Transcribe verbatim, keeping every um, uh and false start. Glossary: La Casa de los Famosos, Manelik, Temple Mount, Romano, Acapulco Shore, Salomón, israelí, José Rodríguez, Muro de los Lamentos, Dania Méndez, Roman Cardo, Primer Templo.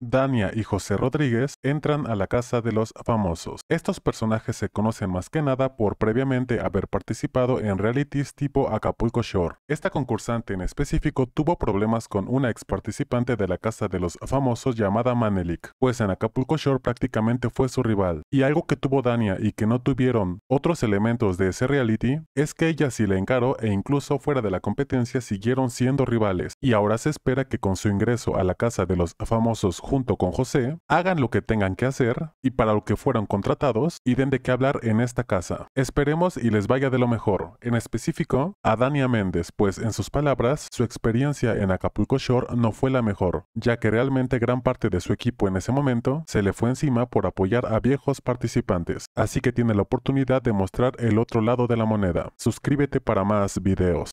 Dania y José Rodríguez entran a la Casa de los Famosos. Estos personajes se conocen más que nada por previamente haber participado en realities tipo Acapulco Shore. Esta concursante en específico tuvo problemas con una ex participante de la Casa de los Famosos llamada Manelik, pues en Acapulco Shore prácticamente fue su rival. Y algo que tuvo Dania y que no tuvieron otros elementos de ese reality es que ella sí le encaró e incluso fuera de la competencia siguieron siendo rivales. Y ahora se espera que con su ingreso a la Casa de los Famosos junto con José, hagan lo que tengan que hacer y para lo que fueron contratados y den de qué hablar en esta casa. Esperemos y les vaya de lo mejor, en específico a Dania Méndez, pues en sus palabras, su experiencia en Acapulco Shore no fue la mejor, ya que realmente gran parte de su equipo en ese momento se le fue encima por apoyar a viejos participantes, así que tiene la oportunidad de mostrar el otro lado de la moneda. Suscríbete para más videos.